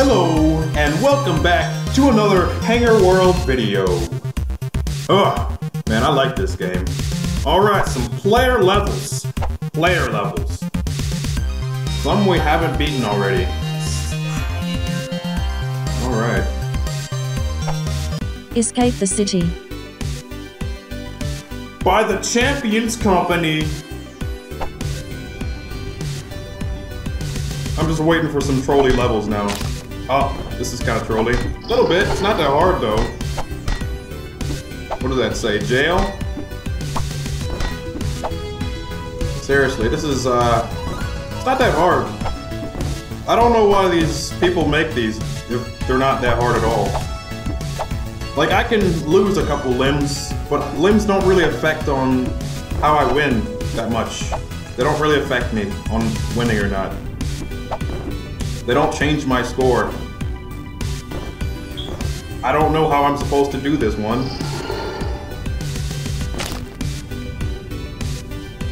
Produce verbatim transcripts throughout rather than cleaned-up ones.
Hello, and welcome back to another Hanger World video. Ugh, man, I like this game. Alright, some player levels. Player levels. Some we haven't beaten already. Alright. Escape the city. By the Champions Company. I'm just waiting for some trolley levels now. Oh, this is kind of trolley. A little bit. It's not that hard, though. What does that say? Jail? Seriously, this is, uh... it's not that hard. I don't know why these people make these if they're not that hard at all. Like, I can lose a couple limbs, but limbs don't really affect on how I win that much. They don't really affect me on winning or not. They don't change my score. I don't know how I'm supposed to do this one.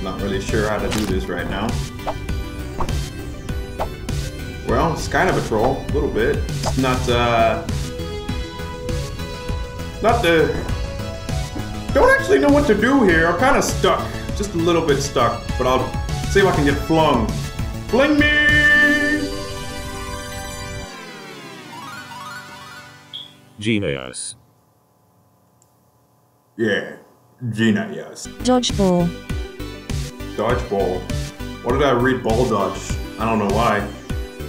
Not really sure how to do this right now. Well, it's kind of a troll, a little bit. It's not, uh... Not the... Don't actually know what to do here. I'm kind of stuck. Just a little bit stuck. But I'll see if I can get flung. Fling me! Genius. Yeah, genius. Dodgeball. Dodgeball. What did I read? Ball dodge. I don't know why.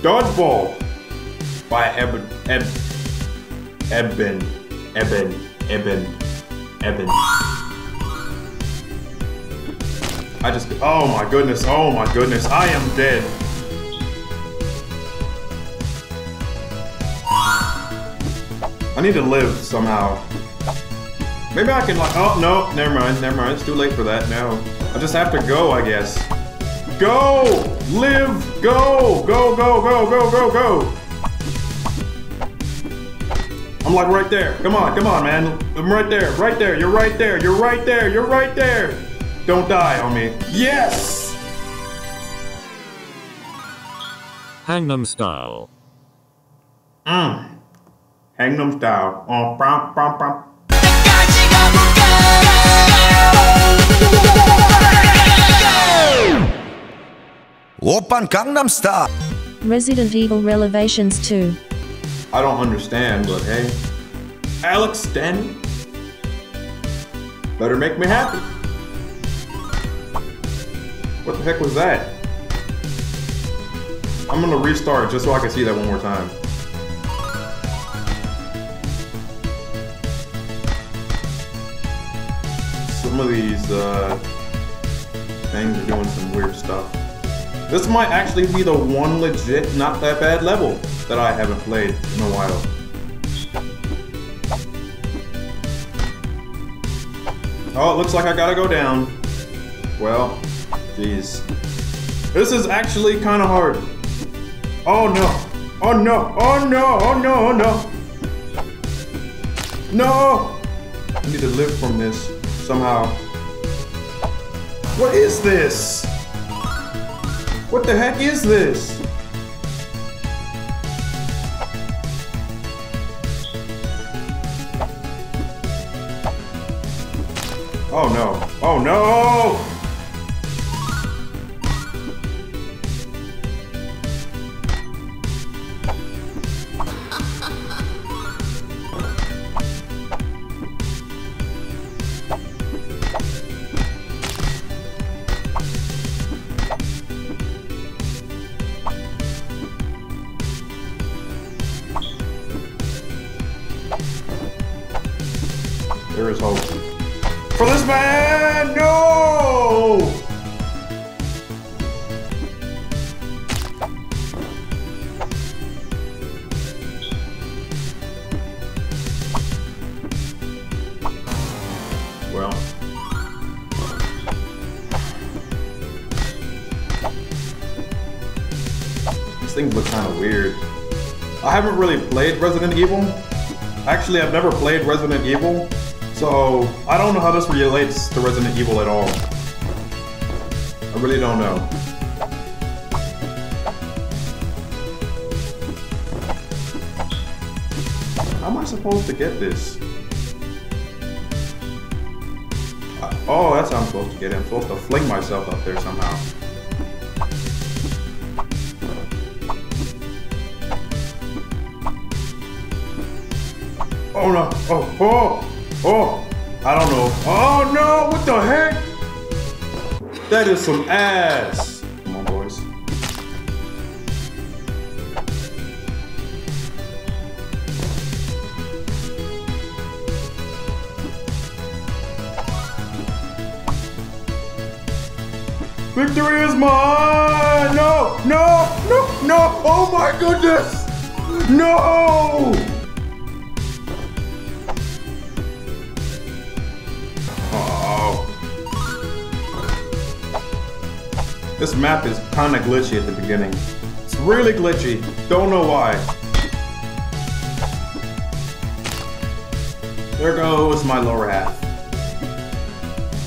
Dodgeball. By Eben. Eben. Eben. Eben. Eben. Eben. I just. Oh my goodness. Oh my goodness. I am dead. I need to live somehow. Maybe I can like, oh no, never mind, never mind. It's too late for that now. I just have to go, I guess. Go, live, go, go, go, go, go, go, go. I'm like right there. Come on, come on, man. I'm right there, right there. You're right there. You're right there. You're right there. Don't die on me. Yes. Gangnam Style. Mmm. Gangnam Style. Oh, brum, brum, brum. Oppan Gangnam Style. Resident Evil Revelations two. I don't understand, but hey. Alex Stanley. Better make me happy. What the heck was that? I'm gonna restart just so I can see that one more time. Some of these uh, things are doing some weird stuff. This might actually be the one legit not that bad level that I haven't played in a while. Oh, it looks like I gotta go down. Well, geez. This is actually kind of hard. Oh no! Oh no! Oh no! Oh no! Oh no! No! I need to live from this. Somehow. What is this? What the heck is this? Oh no. Oh no! There is hope. For this man! No! Well. These things look kind of weird. I haven't really played Resident Evil. Actually, I've never played Resident Evil. So, I don't know how this relates to Resident Evil at all. I really don't know. How am I supposed to get this? I, oh, that's how I'm supposed to get it. I'm supposed to fling myself up there somehow. Oh no! Oh! Oh! Oh! I don't know. Oh no! What the heck? That is some ass! Victory is mine! No! No! No! No! Oh my goodness! No! Oh. This map is kinda glitchy at the beginning. It's really glitchy. Don't know why. There goes my lower half.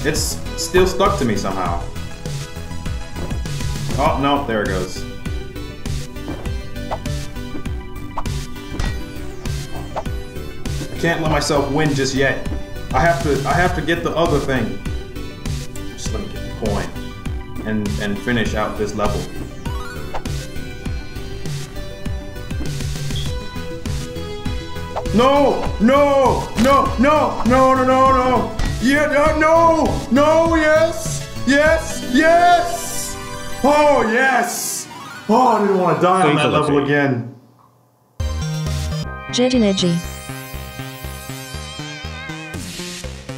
It's still stuck to me somehow. Oh, no, there it goes. I can't let myself win just yet. I have to I have to get the other thing. Just let me get the coin and, and finish out this level. No! No! No! No! No! No! No! No! Yeah! No! No! Yes! Yes! Yes! Oh, yes! Oh, I didn't want to die on that level again. Sergeant Edgy.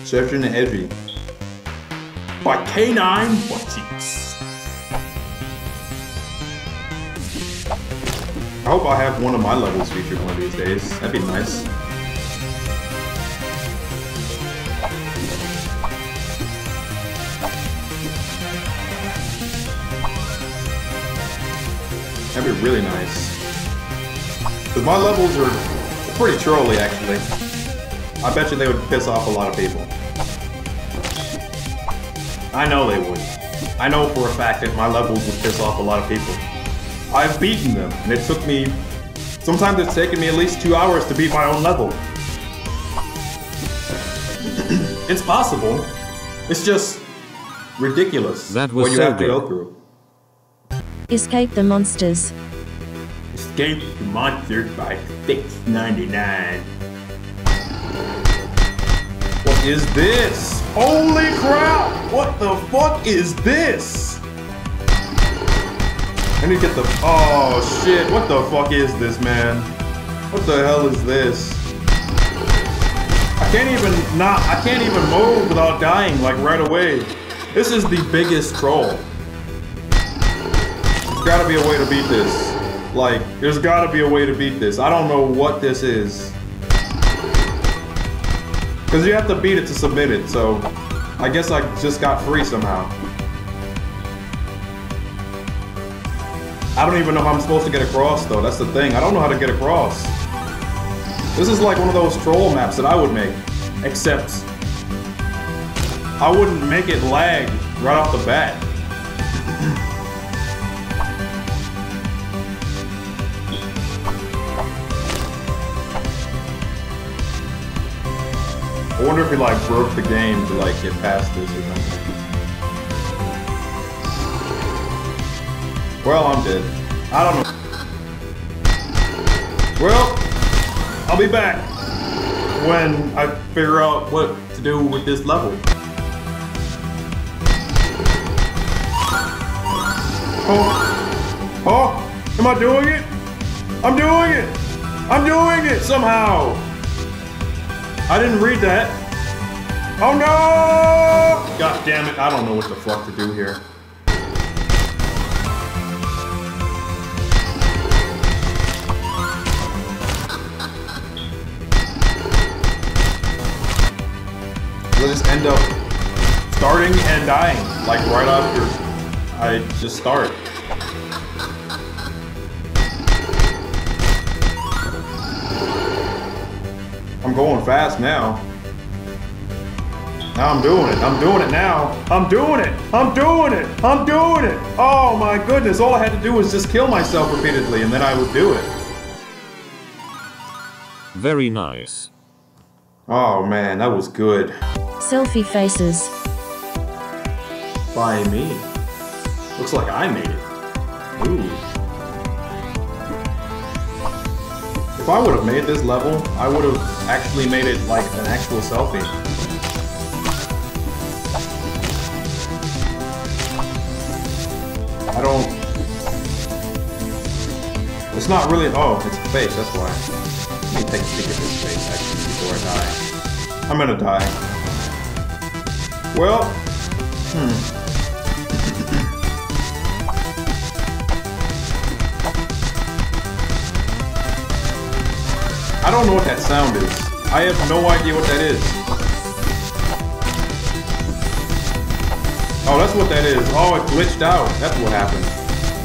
Sergeant Edgy. By K nine? What cheeks? I hope I have one of my levels featured one of these days. That'd be nice. That'd be really nice. Because my levels are pretty trolly, actually. I bet you they would piss off a lot of people. I know they would. I know for a fact that my levels would piss off a lot of people. I've beaten them, and it took me... Sometimes it's taken me at least two hours to beat my own level. It's possible. It's just... ridiculous. That was what you so have good. to go through. Escape the monsters. Escape the monsters by six ninety-nine. What is this? Holy crap! What the fuck is this? I need to get the. Oh shit! What the fuck is this, man? What the hell is this? I can't even not. I can't even move without dying like right away. This is the biggest troll. There's gotta be a way to beat this. Like, there's gotta be a way to beat this. I don't know what this is. Because you have to beat it to submit it, so... I guess I just got free somehow. I don't even know how I'm supposed to get across, though. That's the thing. I don't know how to get across. This is like one of those troll maps that I would make. Except... I wouldn't make it lag right off the bat. I wonder if he like broke the game to like get past this or something. Well, I'm dead. I don't know. Well, I'll be back when I figure out what to do with this level. Oh, oh, am I doing it? I'm doing it! I'm doing it somehow! I didn't read that. Oh no! God damn it, I don't know what the fuck to do here. We'll just end up starting and dying, like right after I just start. I'm going fast now. Now I'm doing it. I'm doing it now. I'm doing it. I'm doing it. I'm doing it. Oh my goodness. All I had to do was just kill myself repeatedly and then I would do it. Very nice. Oh man, that was good. Selfie faces. By me. Looks like I made it. Ooh. If I would have made this level, I would have actually made it like an actual selfie. I don't... It's not really... Oh, it's a face, that's why. Let me take a peek at this face, actually, before I die. I'm gonna die. Well... Hmm... I don't know what that sound is. I have no idea what that is. Oh, that's what that is. Oh, it glitched out. That's what happened.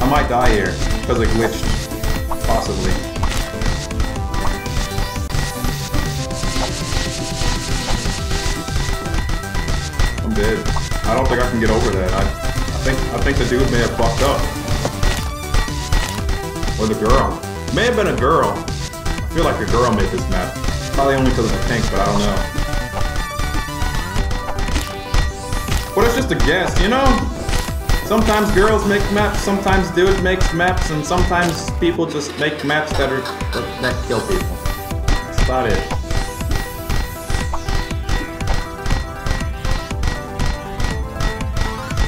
I might die here, because it glitched. Possibly. I'm dead. I don't think I can get over that. I, I think I think the dude may have fucked up. Or the girl. May have been a girl. I feel like a girl made this map. Probably only because of the pink, but I don't know. But it's just a guess, you know? Sometimes girls make maps, sometimes dudes makes maps, and sometimes people just make maps that are that kill people. That's about it.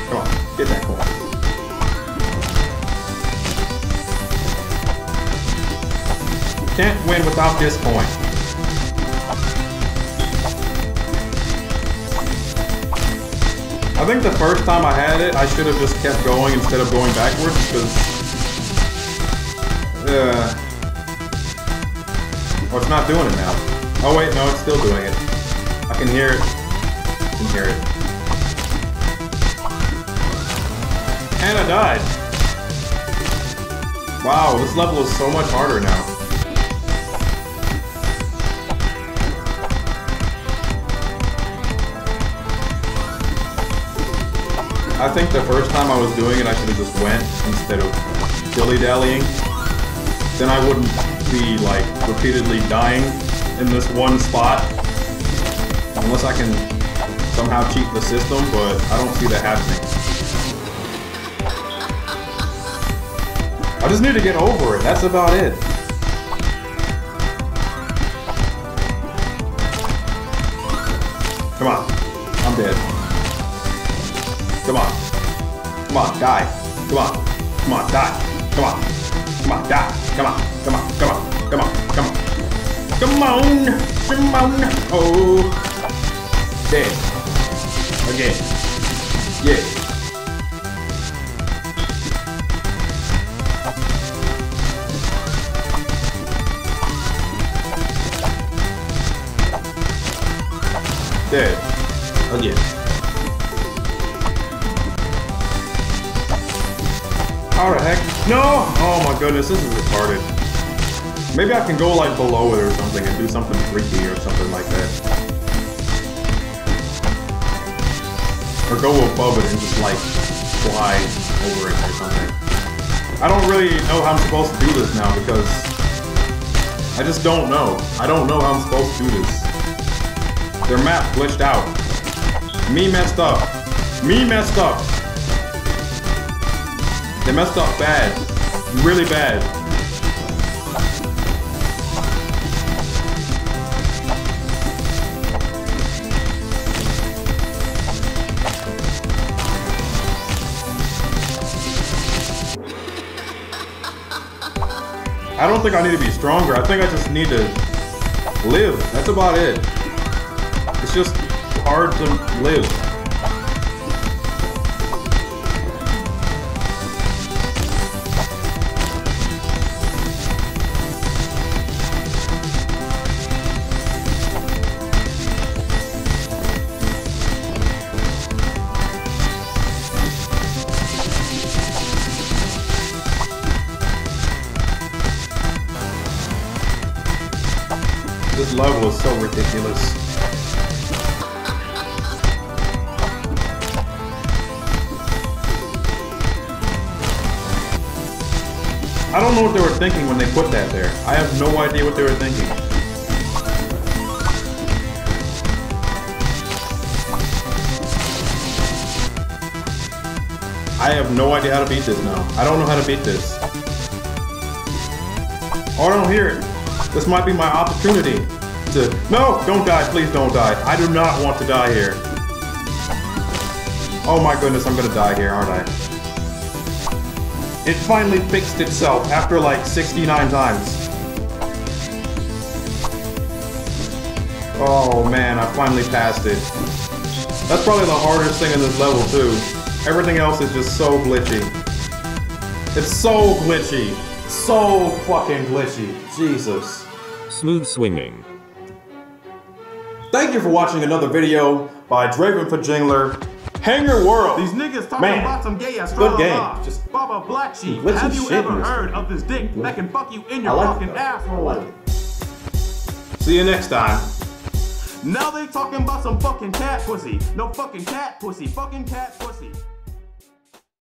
Come on, get that coin. Can't win without this point. I think the first time I had it, I should have just kept going instead of going backwards, because... Uh, oh, it's not doing it now. Oh wait, no, it's still doing it. I can hear it. I can hear it. And I died. Wow, this level is so much harder now. I think the first time I was doing it, I should have just went instead of dilly-dallying. Then I wouldn't be, like, repeatedly dying in this one spot. Unless I can somehow cheat the system, but I don't see that happening. I just need to get over it. That's about it. Come on. I'm dead. Come on. Come on, die. Come on. Come on, die. Come on. Come on, die. Come on. Come on. Come on. Come on. Come on. Come on. Come on. Oh. Dead. Again. Yeah. Dead. Again. How the heck? No! Oh my goodness, this is retarded. Maybe I can go like below it or something and do something freaky or something like that. Or go above it and just like fly over it or something. I don't really know how I'm supposed to do this now because I just don't know. I don't know how I'm supposed to do this. Their map glitched out. Me messed up. Me messed up. They messed up bad. Really bad. I don't think I need to be stronger. I think I just need to live. That's about it. It's just hard to live. This level is so ridiculous. I don't know what they were thinking when they put that there. I have no idea what they were thinking. I have no idea how to beat this now. I don't know how to beat this. Oh, I don't hear it. This might be my opportunity to... No! Don't die. Please don't die. I do not want to die here. Oh my goodness, I'm gonna die here, aren't I? It finally fixed itself after like sixty-nine times. Oh man, I finally passed it. That's probably the hardest thing in this level too. Everything else is just so glitchy. It's so glitchy. So fucking glitchy. Jesus. Smooth swinging. Thank you for watching another video by Draven for Jingler. Hanger World. These niggas talking man. About some gay astrologer. Good game. Just Baba Black Sheep. Have you ever heard of this dick that can fuck you in your like fucking asshole? Like see you next time. Now they talking about some fucking cat pussy. No fucking cat pussy. Fucking cat pussy.